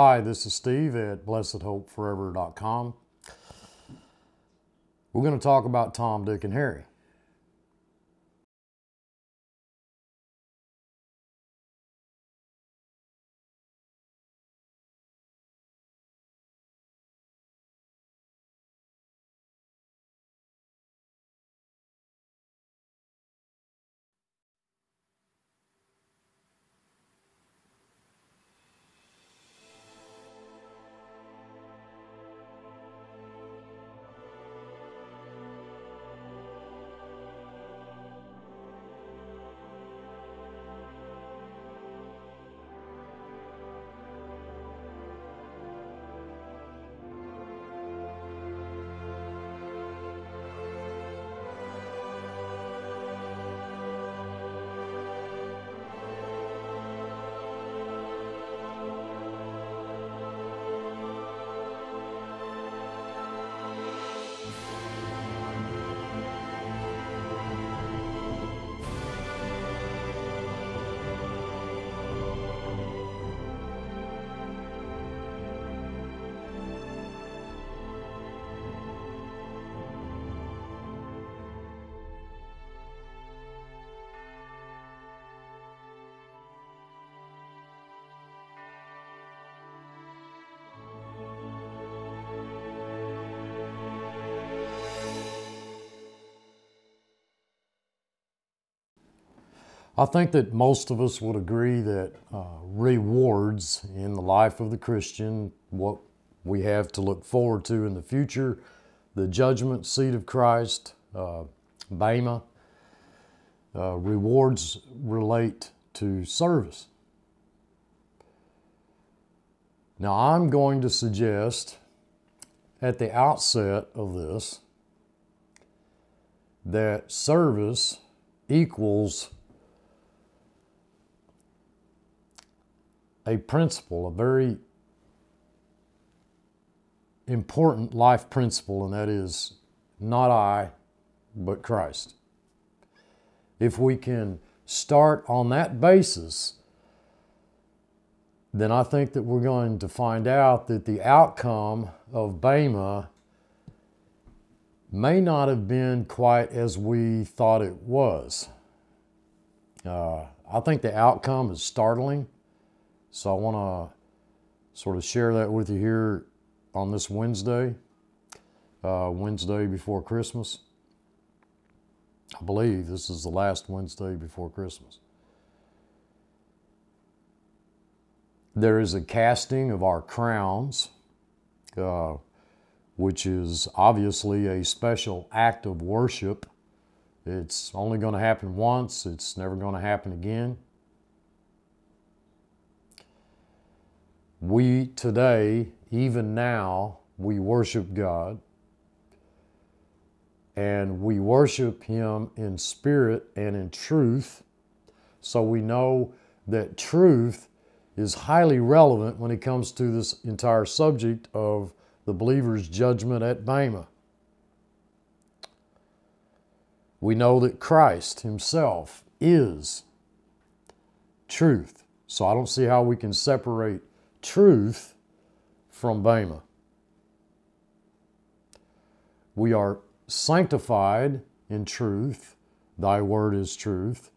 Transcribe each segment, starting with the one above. Hi, this is Steve at BlessedHopeForever.com. We're going to talk about Tom, Dick, and Harry. I think that most of us would agree that rewards in the life of the Christian, what we have to look forward to in the future, the judgment seat of Christ, Bema, rewards relate to service. Now I'm going to suggest at the outset of this that service equals a principle, a very important life principle, and that is not I, but Christ. If we can start on that basis, then I think that we're going to find out that the outcome of Bema may not have been quite as we thought it was. I think the outcome is startling. So I want to sort of share that with you here on this Wednesday, Wednesday before Christmas. I believe this is the last Wednesday before Christmas. There is a casting of our crowns, which is obviously a special act of worship. It's only going to happen once. It's never going to happen again. We today, even now, we worship God, and we worship Him in spirit and in truth, so we know that truth is highly relevant when it comes to this entire subject of the believer's judgment at Bema. We know that Christ Himself is truth, so I don't see how we can separate truth from Bema. We are sanctified in truth. Thy word is truth.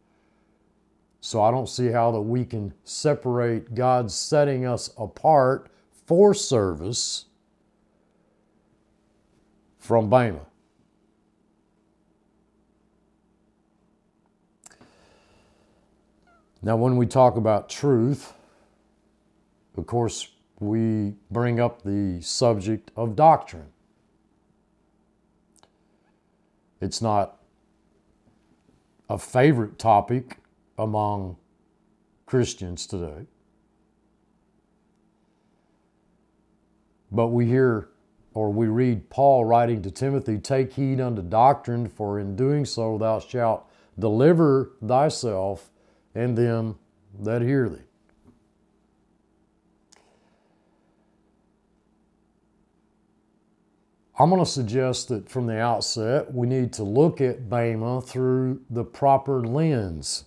So I don't see how that we can separate God setting us apart for service from Bema. Now when we talk about truth, of course, we bring up the subject of doctrine. It's not a favorite topic among Christians today, but we hear or we read Paul writing to Timothy, "Take heed unto doctrine, for in doing so thou shalt deliver thyself and them that hear thee." I'm going to suggest that from the outset, we need to look at Bema through the proper lens.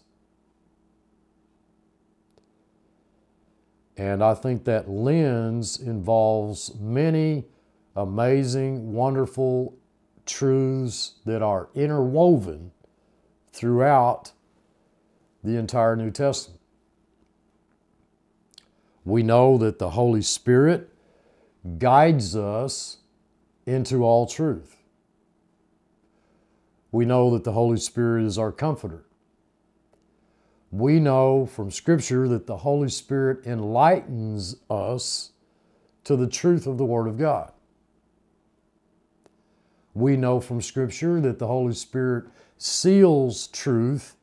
And I think that lens involves many amazing, wonderful truths that are interwoven throughout the entire New Testament. We know that the Holy Spirit guides us into all truth. We know that the Holy Spirit is our comforter. We know from Scripture that the Holy Spirit enlightens us to the truth of the Word of God. We know from Scripture that the Holy Spirit seals truth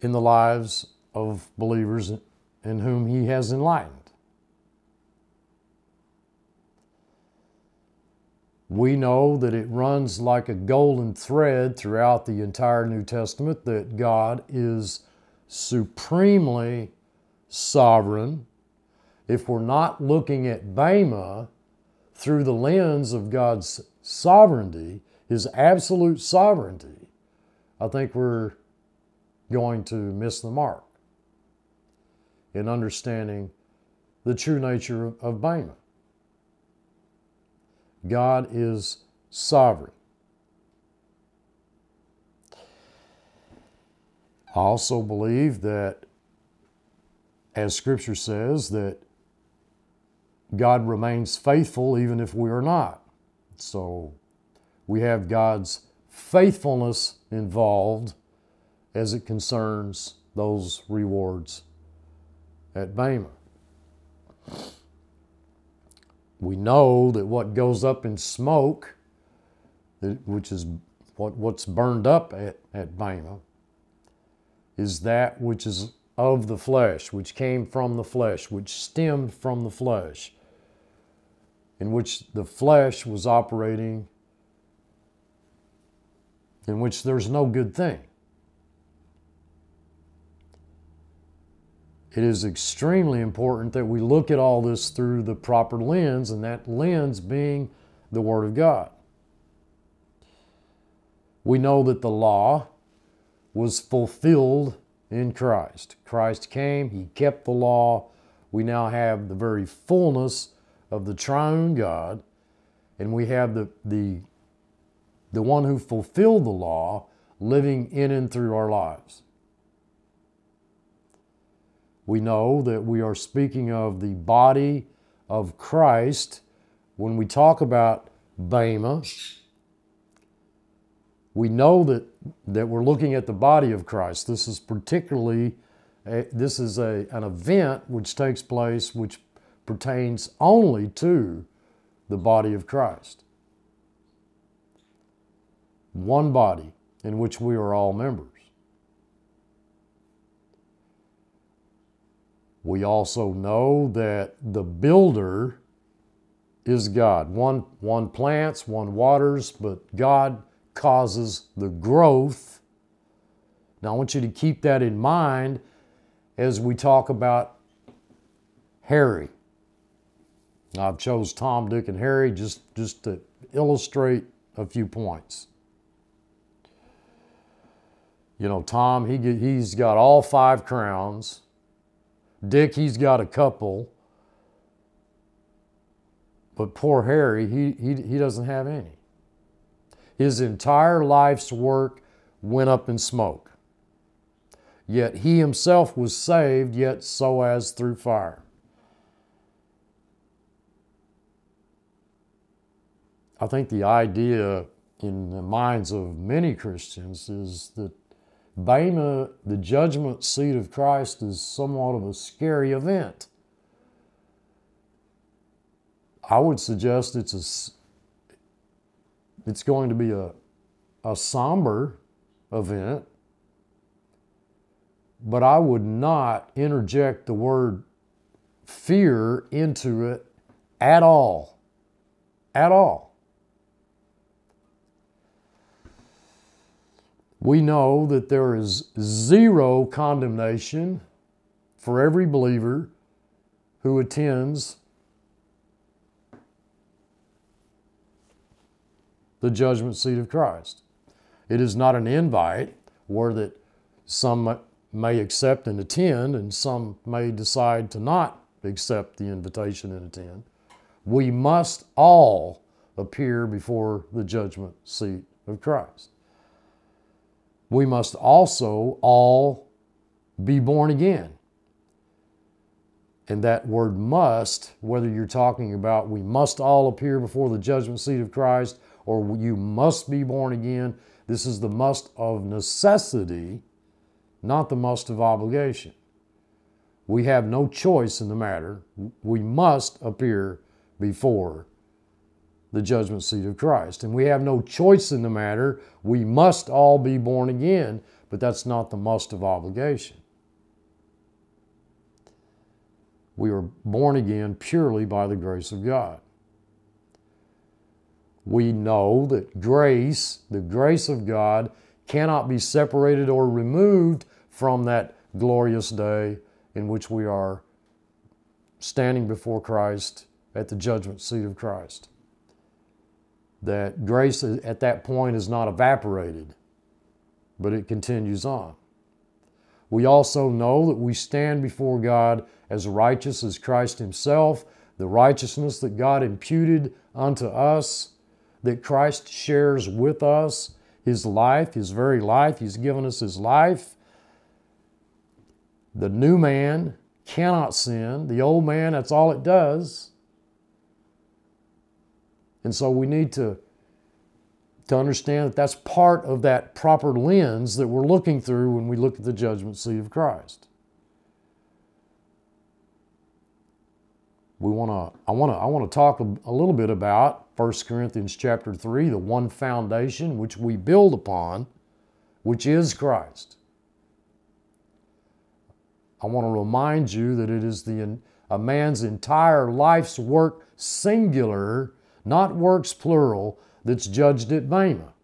in the lives of believers in whom He has enlightened. We know that it runs like a golden thread throughout the entire New Testament, that God is supremely sovereign. If we're not looking at Bema through the lens of God's sovereignty, His absolute sovereignty, I think we're going to miss the mark in understanding the true nature of Bema. God is sovereign. I also believe that, as Scripture says, that God remains faithful even if we are not. So we have God's faithfulness involved as it concerns those rewards at Bema. We know that what goes up in smoke, which is what's burned up at Bema, is that which is of the flesh, which came from the flesh, which stemmed from the flesh, in which the flesh was operating, in which there's no good thing. It is extremely important that we look at all this through the proper lens, and that lens being the Word of God. We know that the law was fulfilled in Christ. Christ came, He kept the law. We now have the very fullness of the triune God, and we have the one who fulfilled the law living in and through our lives. We know that we are speaking of the body of Christ. When we talk about Bema, we know that we're looking at the body of Christ. This is particularly, an event which takes place which pertains only to the body of Christ. One body in which we are all members. We also know that the builder is God. One plants, one waters, but God causes the growth. Now I want you to keep that in mind as we talk about Harry. I've chose Tom, Dick, and Harry just to illustrate a few points. You know, Tom, he's got all 5 crowns. Dick, he's got a couple, but poor Harry, he doesn't have any. His entire life's work went up in smoke. Yet he himself was saved, yet so as through fire. I think the idea in the minds of many Christians is that Bema, the judgment seat of Christ, is somewhat of a scary event. I would suggest it's going to be a somber event, but I would not interject the word fear into it at all. At all. We know that there is zero condemnation for every believer who attends the judgment seat of Christ. It is not an invite where that some may accept and attend, and some may decide to not accept the invitation and attend. We must all appear before the judgment seat of Christ. We must also all be born again. And that word must, whether you're talking about we must all appear before the judgment seat of Christ or you must be born again, this is the must of necessity, not the must of obligation. We have no choice in the matter. We must appear before the judgment seat of Christ. And we have no choice in the matter. We must all be born again, but that's not the must of obligation. We are born again purely by the grace of God. We know that grace, the grace of God, cannot be separated or removed from that glorious day in which we are standing before Christ at the judgment seat of Christ. That grace at that point is not evaporated, but it continues on. We also know that we stand before God as righteous as Christ Himself, the righteousness that God imputed unto us, that Christ shares with us, His life, His very life. He's given us His life. The new man cannot sin. The old man, that's all it does. And so we need to understand that that's part of that proper lens that we're looking through when we look at the judgment seat of Christ. I want to talk a little bit about 1 Corinthians chapter 3, the one foundation which we build upon, which is Christ. I want to remind you that it is a man's entire life's work, singular, not works plural, that's judged at Bema.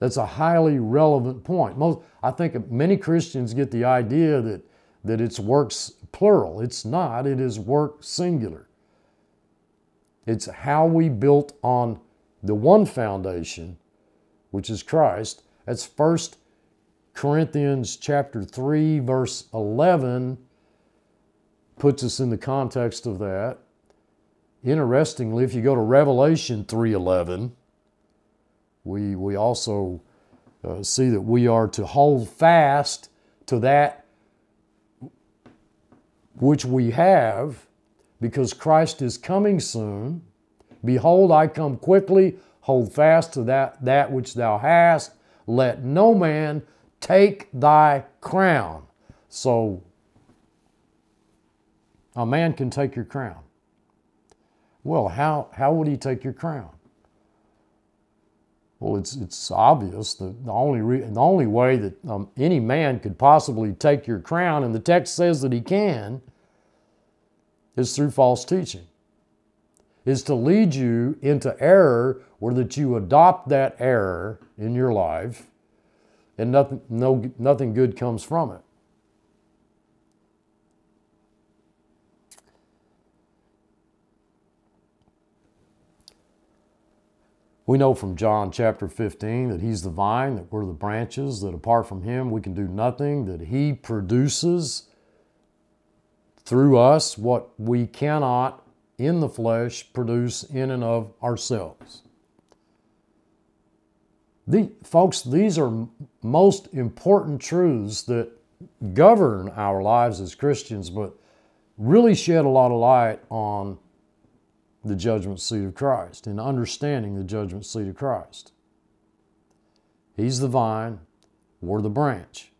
That's a highly relevant point. I think many Christians get the idea that it's works plural. It's not. It is work singular. It's how we built on the one foundation, which is Christ. That's 1 Corinthians chapter 3, verse 11, puts us in the context of that. Interestingly, if you go to Revelation 3:11, we also see that we are to hold fast to that which we have, because Christ is coming soon. Behold, I come quickly, hold fast to that which thou hast. Let no man take thy crown. So, a man can take your crown. Well, how would he take your crown? Well, it's obvious that the only way that any man could possibly take your crown, and the text says that he can, is through false teaching, is to lead you into error, or that you adopt that error in your life, and nothing good comes from it. We know from John chapter 15 that He's the vine, that we're the branches, that apart from Him we can do nothing, that He produces through us what we cannot in the flesh produce in and of ourselves. Folks, these are most important truths that govern our lives as Christians, but really shed a lot of light on the judgment seat of Christ and understanding the judgment seat of Christ. He's the vine, we're the branch.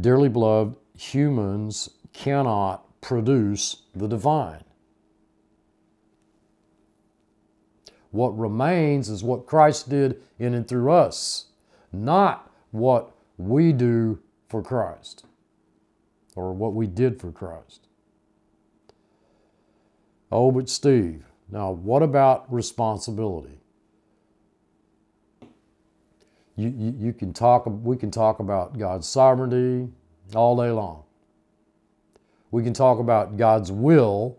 Dearly beloved, humans cannot produce the divine. What remains is what Christ did in and through us, not what we do for Christ or what we did for Christ. Oh, but Steve, now what about responsibility? We can talk about God's sovereignty all day long. We can talk about God's will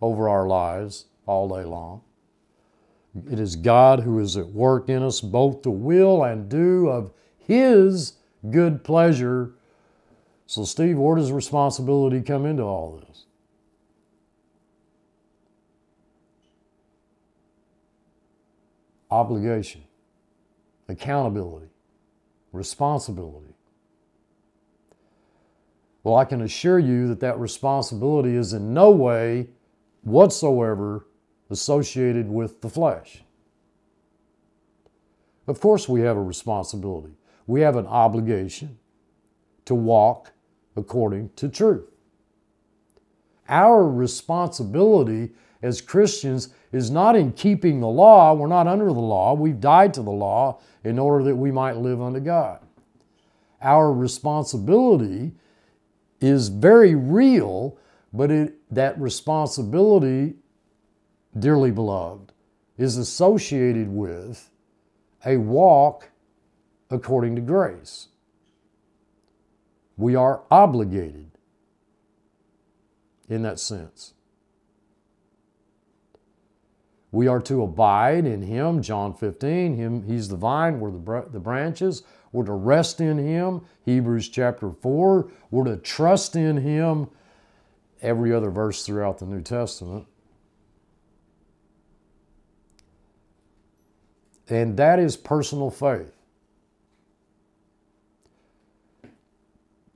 over our lives all day long. It is God who is at work in us, both to will and do of His good pleasure. So, Steve, where does responsibility come into all this? Obligation, accountability, responsibility. Well, I can assure you that that responsibility is in no way whatsoever associated with the flesh. Of course we have a responsibility. We have an obligation to walk according to truth. Our responsibility as Christians is not in keeping the law. We're not under the law. We've died to the law in order that we might live unto God. Our responsibility is very real, but that responsibility, dearly beloved, is associated with a walk according to grace. We are obligated in that sense. We are to abide in Him, John 15. He's the vine, we're the branches. We're to rest in Him, Hebrews chapter 4. We're to trust in Him, every other verse throughout the New Testament. And that is personal faith.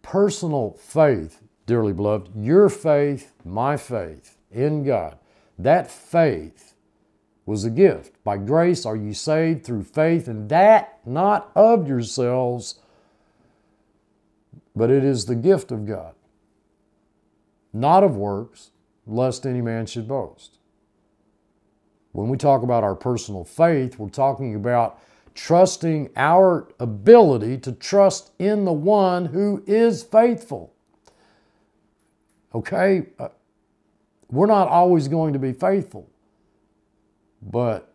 Personal faith, dearly beloved, your faith, my faith in God, that faith was a gift. By grace are you saved through faith, and that not of yourselves, but it is the gift of God, not of works, lest any man should boast. When we talk about our personal faith, we're talking about trusting our ability to trust in the one who is faithful. Okay? We're not always going to be faithful. But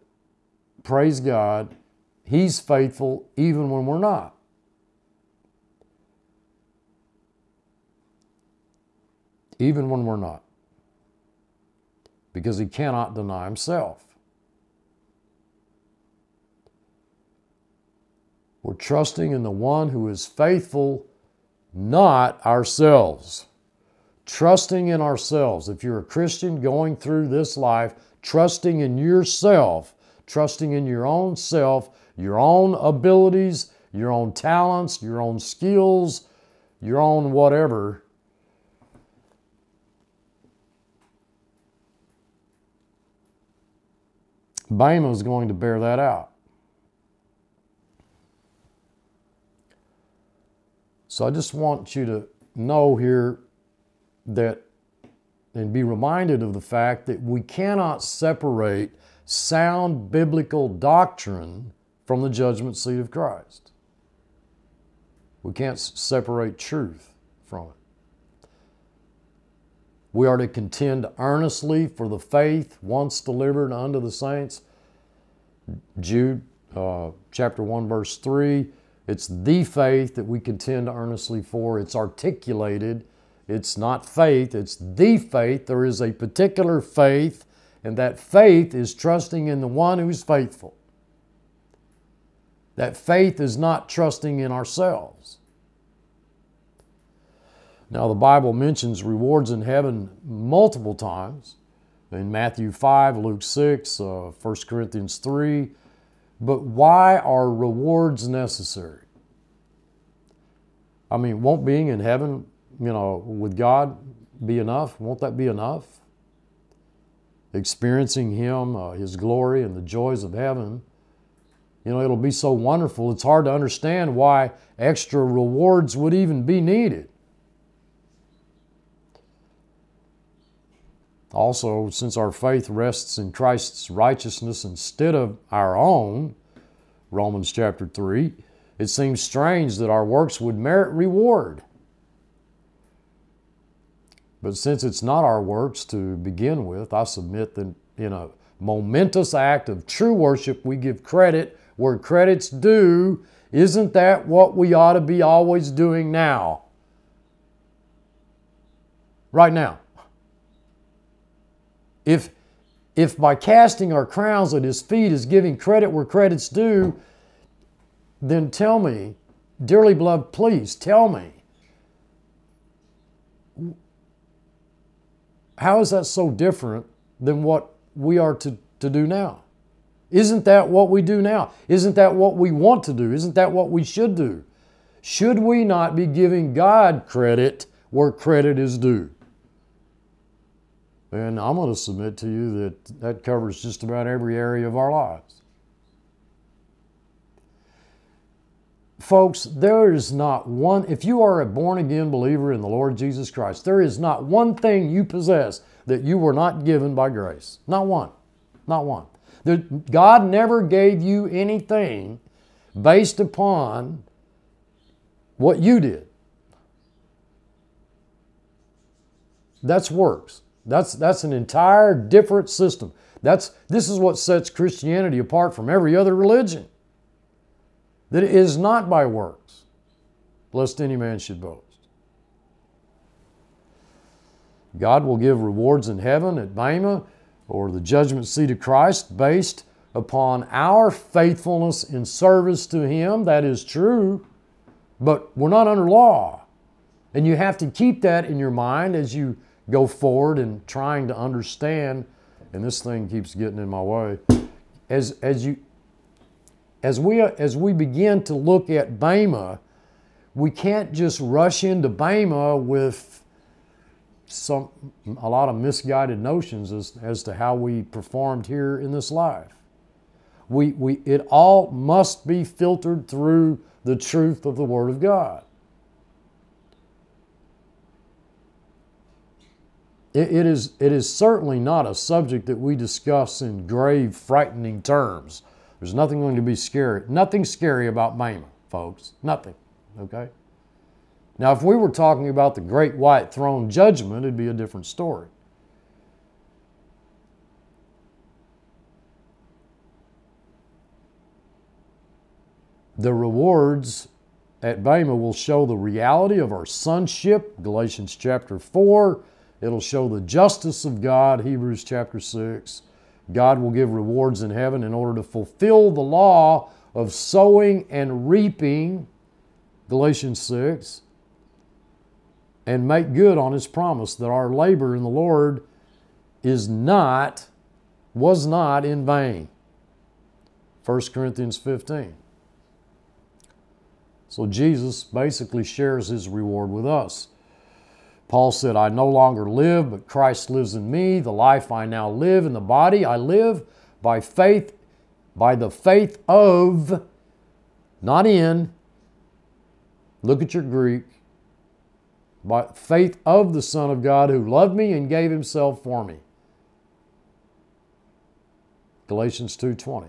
praise God, He's faithful even when we're not. Even when we're not. Because He cannot deny Himself. We're trusting in the one who is faithful, not ourselves. Trusting in ourselves. If you're a Christian going through this life, trusting in yourself, trusting in your own self, your own abilities, your own talents, your own skills, your own whatever. Bema is going to bear that out. So I just want you to know here that and be reminded of the fact that we cannot separate sound biblical doctrine from the judgment seat of Christ. We can't separate truth from it. We are to contend earnestly for the faith once delivered unto the saints. Jude chapter 1, verse 3, it's the faith that we contend earnestly for. It's articulated. It's not faith, it's the faith. There is a particular faith, and that faith is trusting in the one who is faithful. That faith is not trusting in ourselves. Now, the Bible mentions rewards in heaven multiple times, in Matthew 5, Luke 6, 1 Corinthians 3. But why are rewards necessary? I mean, won't being in heaven, you know, would God be enough? Won't that be enough? Experiencing Him, His glory, and the joys of heaven. You know, it'll be so wonderful, it's hard to understand why extra rewards would even be needed. Also, since our faith rests in Christ's righteousness instead of our own, Romans chapter 3, it seems strange that our works would merit reward. But since it's not our works to begin with, I submit that in a momentous act of true worship, we give credit where credit's due. Isn't that what we ought to be always doing now? Right now. If if by casting our crowns at his feet is giving credit where credit's due, then tell me, dearly beloved, please tell me, how is that so different than what we are to do now? Isn't that what we do now? Isn't that what we want to do? Isn't that what we should do? Should we not be giving God credit where credit is due? And I'm going to submit to you that that covers just about every area of our lives. Folks, there is not one, if you are a born-again believer in the Lord Jesus Christ, there is not one thing you possess that you were not given by grace. Not one. Not one. God never gave you anything based upon what you did. That's works. That's an entire different system. This is what sets Christianity apart from every other religion. That it is not by works, lest any man should boast. God will give rewards in heaven at Bema, or the judgment seat of Christ, based upon our faithfulness in service to Him. That is true, but we're not under law. And you have to keep that in your mind as you go forward and trying to understand, and this thing keeps getting in my way, as we begin to look at Bema, we can't just rush into Bema with a lot of misguided notions as to how we performed here in this life. It all must be filtered through the truth of the Word of God. It is certainly not a subject that we discuss in grave, frightening terms. There's nothing going to be scary. Nothing scary about Bema, folks. Nothing. Okay? Now, if we were talking about the great white throne judgment, it'd be a different story. The rewards at Bema will show the reality of our sonship, Galatians chapter 4. It'll show the justice of God, Hebrews chapter 6. God will give rewards in heaven in order to fulfill the law of sowing and reaping, Galatians 6, and make good on His promise that our labor in the Lord was not in vain, 1 Corinthians 15. So Jesus basically shares His reward with us. Paul said, I no longer live, but Christ lives in me. The life I now live in the body, I live by faith, by the faith of, not in, look at your Greek, by faith of the Son of God who loved me and gave Himself for me. Galatians 2:20.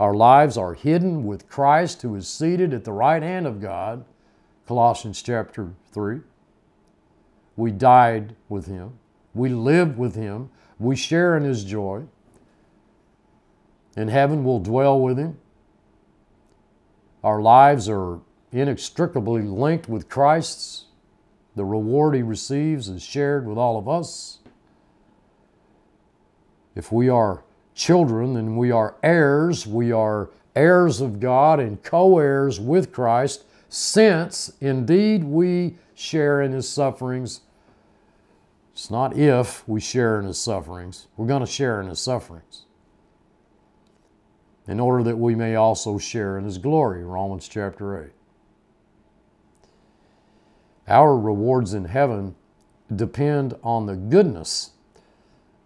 Our lives are hidden with Christ who is seated at the right hand of God, Colossians chapter 3. We died with Him. We live with Him. We share in His joy. In heaven, we'll dwell with Him. Our lives are inextricably linked with Christ's. The reward He receives is shared with all of us. If we are children, then we are heirs. We are heirs of God and co-heirs with Christ, since indeed we share in His sufferings. It's not if we share in His sufferings. We're going to share in His sufferings in order that we may also share in His glory, Romans chapter 8. Our rewards in heaven depend on the goodness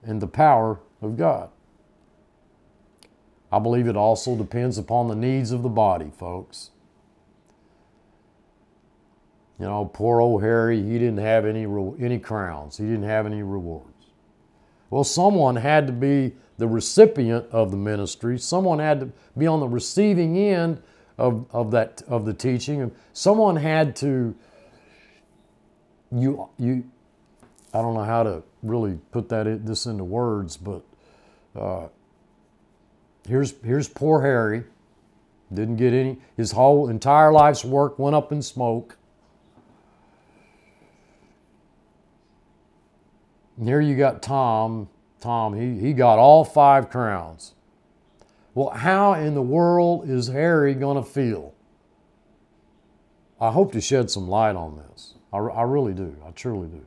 and the power of God. I believe it also depends upon the needs of the body, folks. You know, poor old Harry, he didn't have any crowns. He didn't have any rewards. Well, someone had to be the recipient of the ministry. Someone had to be on the receiving end of the teaching. Someone had to, I don't know how to really put this into words, but here's poor Harry. Didn't get any. His whole entire life's work went up in smoke. And here you got Tom Tom, he got all 5 crowns. Well, how in the world is Harry going to feel? I hope to shed some light on this. I really do. I truly do.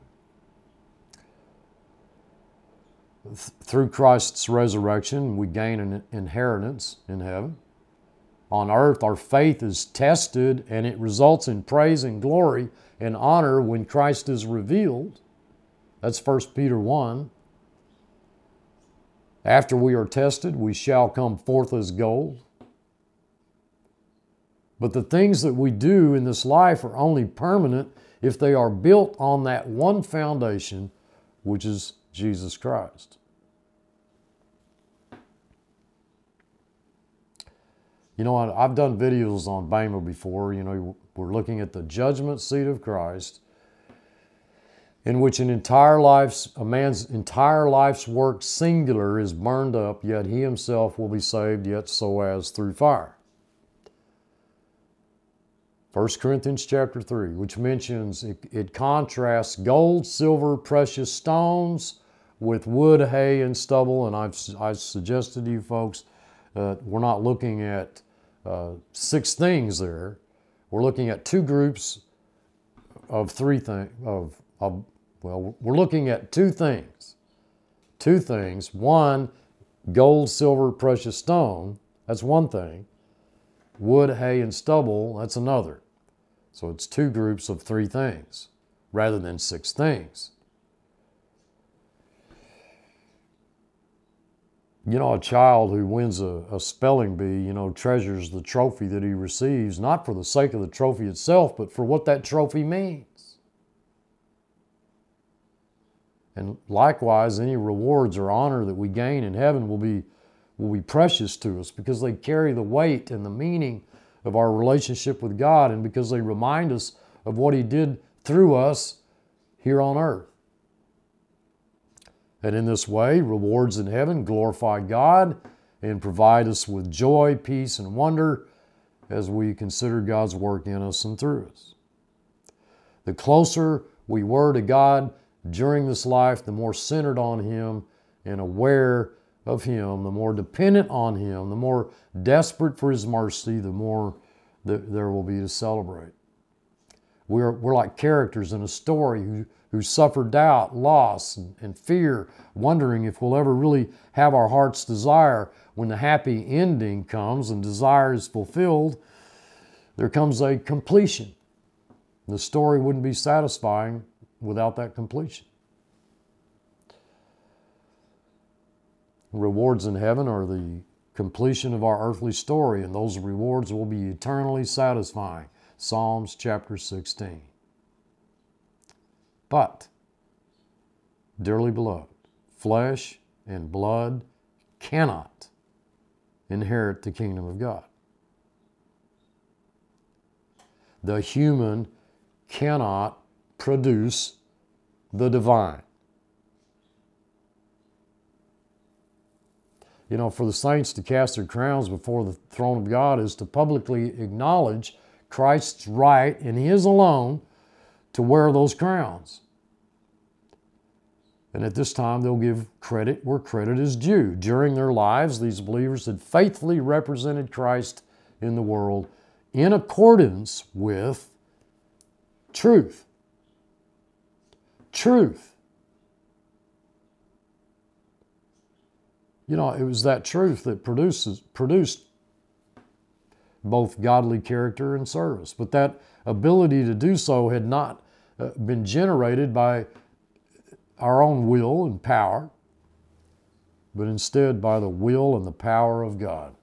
Through Christ's resurrection, we gain an inheritance in heaven. On earth, our faith is tested, and it results in praise and glory and honor when Christ is revealed. That's 1 Peter 1. After we are tested, we shall come forth as gold. But the things that we do in this life are only permanent if they are built on that one foundation, which is Jesus Christ. You know, I've done videos on Bema before. You know, we're looking at the judgment seat of Christ, in which a man's entire life's work singular is burned up, yet he himself will be saved, yet so as through fire. 1 Corinthians chapter 3, which mentions, it contrasts gold, silver, precious stones with wood, hay, and stubble. And I've suggested to you folks that we're not looking at 6 things there. We're looking at 2 groups of 3 things. Well, we're looking at 2 things. 2 things. One, gold, silver, precious stone. That's one thing. Wood, hay, and stubble. That's another. So it's 2 groups of 3 things rather than 6 things. You know, a child who wins a spelling bee, you know, treasures the trophy that he receives, not for the sake of the trophy itself, but for what that trophy means. And likewise, any rewards or honor that we gain in heaven will be precious to us because they carry the weight and the meaning of our relationship with God, and because they remind us of what He did through us here on earth. And in this way, rewards in heaven glorify God and provide us with joy, peace, and wonder as we consider God's work in us and through us. The closer we were to God during this life, the more centered on Him and aware of Him, the more dependent on Him, the more desperate for His mercy, the more there will be to celebrate. We're like characters in a story who suffer doubt, loss, and fear, wondering if we'll ever really have our heart's desire. When the happy ending comes and desire is fulfilled, there comes a completion. The story wouldn't be satisfying without that completion. Rewards in heaven are the completion of our earthly story, and those rewards will be eternally satisfying. Psalms chapter 16. But, dearly beloved, flesh and blood cannot inherit the kingdom of God. The human cannot produce the divine. You know, for the saints to cast their crowns before the throne of God is to publicly acknowledge Christ's right, and His alone, to wear those crowns. And at this time, they'll give credit where credit is due. During their lives, these believers had faithfully represented Christ in the world in accordance with truth. Truth. You know, it was that truth that produced both godly character and service. But that ability to do so had not been generated by our own will and power, but instead by the will and the power of God.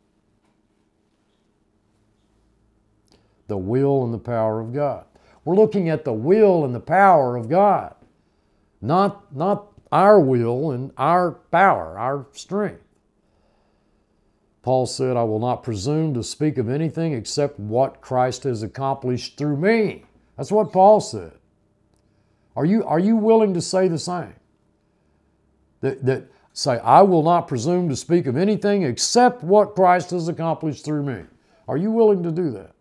The will and the power of God. We're looking at the will and the power of God, not our will and our power, our strength. Paul said, I will not presume to speak of anything except what Christ has accomplished through me. That's what Paul said. Are you willing to say the same? That say, I will not presume to speak of anything except what Christ has accomplished through me. Are you willing to do that?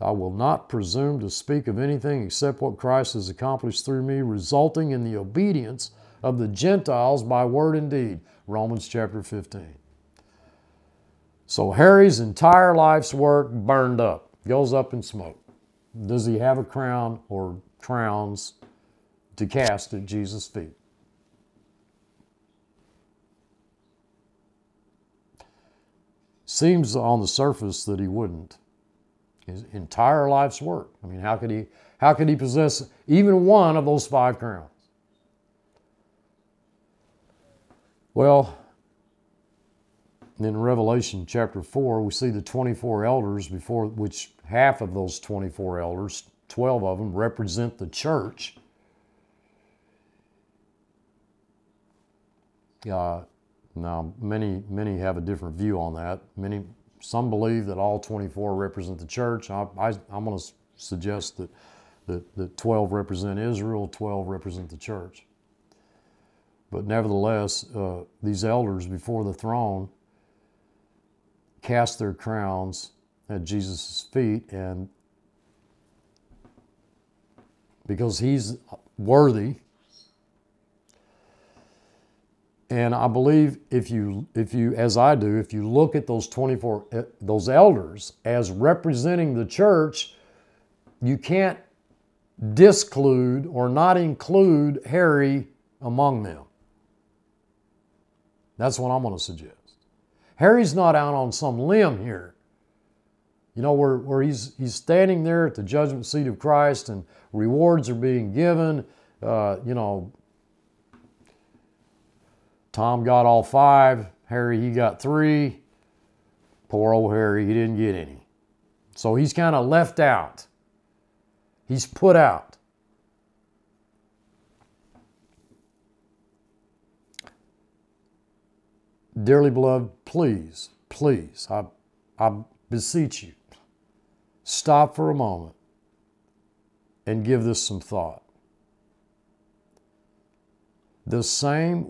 I will not presume to speak of anything except what Christ has accomplished through me, resulting in the obedience of the Gentiles by word and deed. Romans chapter 15. So Harry's entire life's work burned up, goes up in smoke. Does he have a crown or crowns to cast at Jesus' feet? Seems on the surface that he wouldn't. His entire life's work. I mean, how could he possess even one of those 5 crowns? Well, in Revelation chapter 4, we see the 24 elders, before which half of those 24 elders, 12 of them, represent the church. Now, many have a different view on that. Some believe that all 24 represent the church. I'm going to suggest that 12 represent Israel, 12 represent the church. But nevertheless, these elders before the throne cast their crowns at Jesus' feet, and because he's worthy. And I believe if you, as I do, if you look at those 24, those elders as representing the church, you can't disclude or not include Harry among them. That's what I'm going to suggest. Harry's not out on some limb here. You know, where he's standing there at the judgment seat of Christ and rewards are being given, you know, Tom got all 5. Harry, he got 3. Poor old Harry, he didn't get any. So he's kind of left out. He's put out. Dearly beloved, please, please, I beseech you, stop for a moment and give this some thought. The same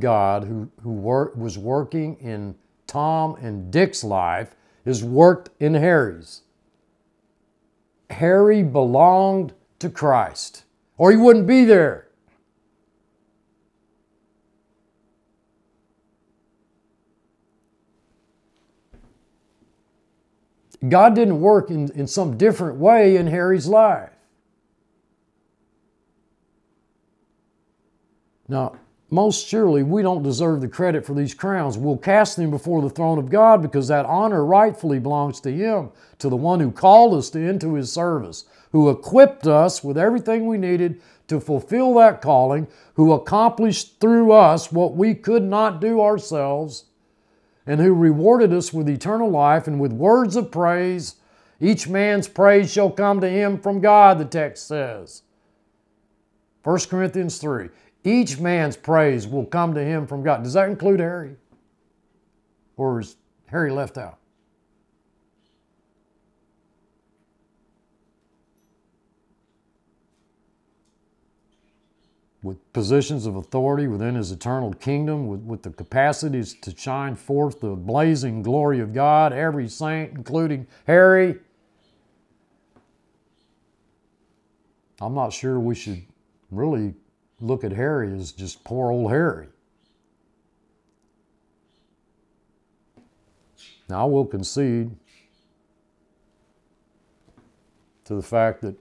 God who was working in Tom and Dick's life is worked in Harry's. Harry belonged to Christ, or he wouldn't be there. God didn't work in some different way in Harry's life. Now, most surely we don't deserve the credit for these crowns. We'll cast them before the throne of God because that honor rightfully belongs to Him, to the one who called us into His service, who equipped us with everything we needed to fulfill that calling, who accomplished through us what we could not do ourselves, and who rewarded us with eternal life and with words of praise. Each man's praise shall come to him from God, the text says. 1 Corinthians 3. Each man's praise will come to him from God. Does that include Harry? Or is Harry left out? With positions of authority within his eternal kingdom, with the capacities to shine forth the blazing glory of God, every saint, including Harry. I'm not sure we should really look at Harry as just poor old Harry. Now, I will concede to the fact that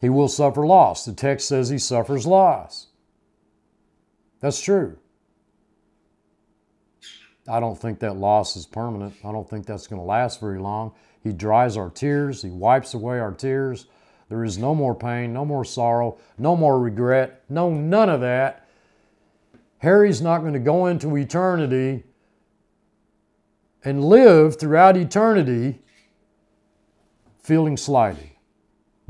he will suffer loss. The text says he suffers loss. That's true. I don't think that loss is permanent. I don't think that's going to last very long. He dries our tears. He wipes away our tears. There is no more pain, no more sorrow, no more regret, no none of that. Harry's not going to go into eternity and live throughout eternity feeling slighted.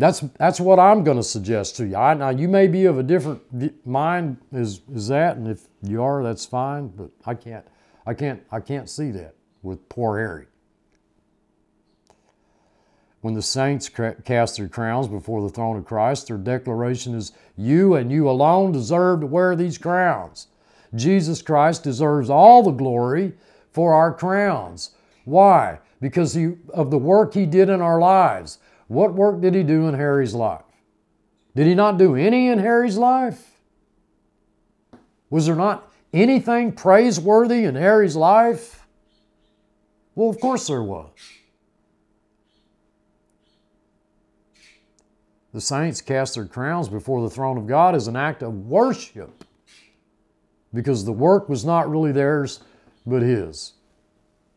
That's what I'm going to suggest to you. Now, you may be of a different mind as that, and if you are, that's fine, but I can't see that with poor Harry. When the saints cast their crowns before the throne of Christ, their declaration is, you and you alone deserve to wear these crowns. Jesus Christ deserves all the glory for our crowns. Why? Because of the work He did in our lives. What work did He do in Harry's life? Did He not do any in Harry's life? Was there not anything praiseworthy in Harry's life? Well, of course there was. The saints cast their crowns before the throne of God as an act of worship, because the work was not really theirs, but His.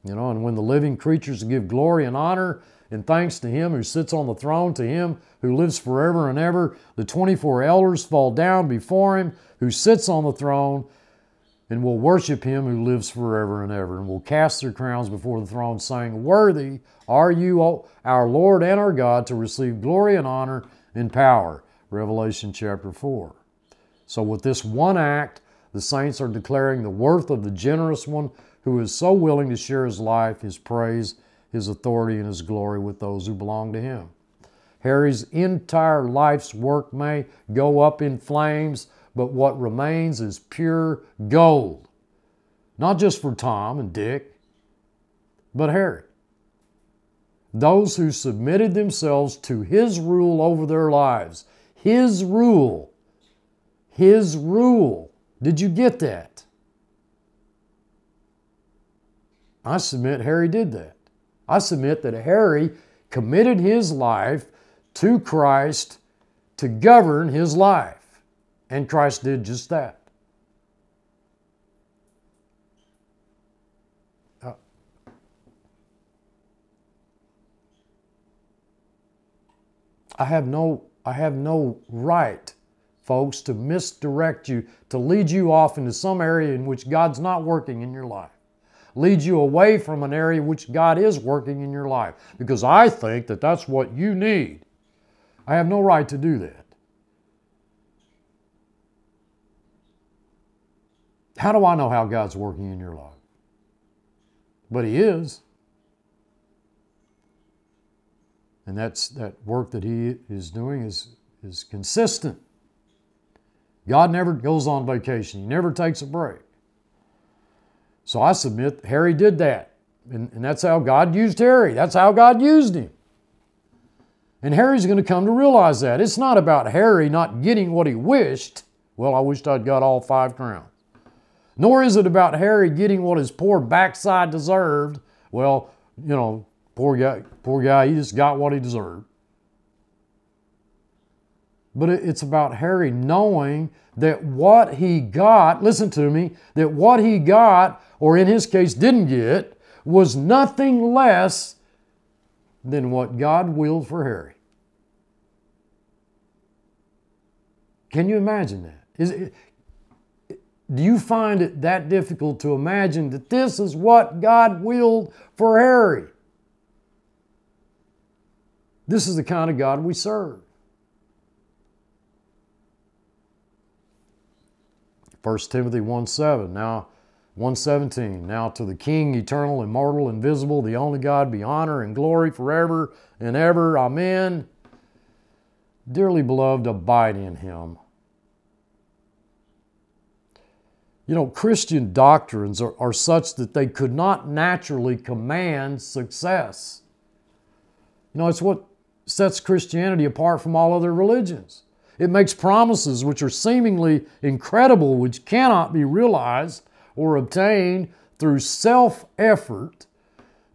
You know, and when the living creatures give glory and honor and thanks to Him who sits on the throne, to Him who lives forever and ever, the 24 elders fall down before Him who sits on the throne, and will worship Him who lives forever and ever, and will cast their crowns before the throne, saying, "Worthy are You, O our Lord and our God, to receive glory and honor and power." Revelation chapter 4. So with this one act, the saints are declaring the worth of the generous One who is so willing to share His life, His praise, His authority, and His glory with those who belong to Him. Harry's entire life's work may go up in flames, but what remains is pure gold. Not just for Tom and Dick, but Harry. Those who submitted themselves to His rule over their lives. His rule. His rule. Did you get that? I submit Harry did that. I submit that Harry committed his life to Christ to govern his life. And Christ did just that. I have no right, folks, to misdirect you, to lead you off into some area in which God's not working in your life. Lead you away from an area which God is working in your life, because I think that that's what you need. I have no right to do that. How do I know how God's working in your life? But He is. And that work that He is doing is consistent. God never goes on vacation. He never takes a break. So I submit Harry did that. And that's how God used Harry. That's how God used him. And Harry's going to come to realize that. It's not about Harry not getting what he wished. Well, I wished I'd got all 5 crowns. Nor is it about Harry getting what his poor backside deserved. Well, you know, poor guy, he just got what he deserved. But it's about Harry knowing that what he got, listen to me, that what he got, or in his case didn't get, was nothing less than what God willed for Harry. Can you imagine that? Do you find it that difficult to imagine that this is what God willed for Harry? This is the kind of God we serve. 1 Timothy 1:7, now 1:17, "Now to the King, eternal, immortal, invisible, the only God, be honor and glory forever and ever. Amen. Dearly beloved, abide in Him." You know, Christian doctrines are such that they could not naturally command success. You know, it's what sets Christianity apart from all other religions. It makes promises which are seemingly incredible, which cannot be realized or obtained through self-effort,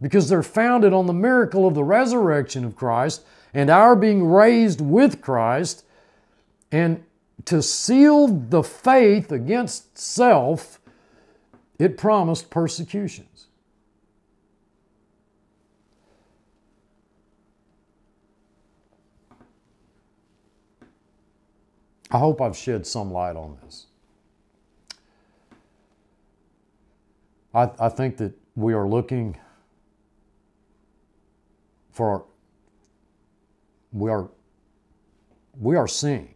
because they're founded on the miracle of the resurrection of Christ and our being raised with Christ, and to seal the faith against self, it promised persecutions. I hope I've shed some light on this. I think that we are looking for, we are seeing,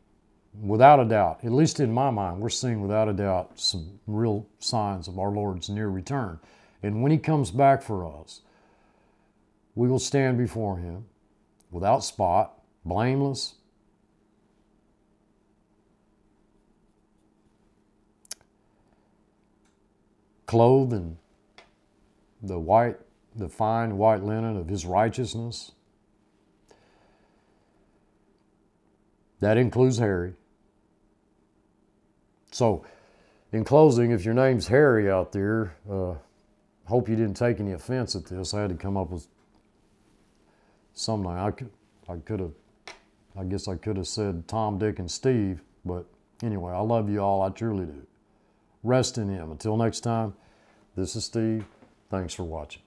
without a doubt, at least in my mind, we're seeing without a doubt some real signs of our Lord's near return. And when He comes back for us, we will stand before Him without spot, blameless. Clothed in the fine white linen of his righteousness. That includes Harry. So, in closing, if your name's Harry out there, hope you didn't take any offense at this. I had to come up with something. I guess I could have said Tom, Dick, and Steve, but anyway, I love you all. I truly do. Rest in him. Until next time, this is Steve. Thanks for watching.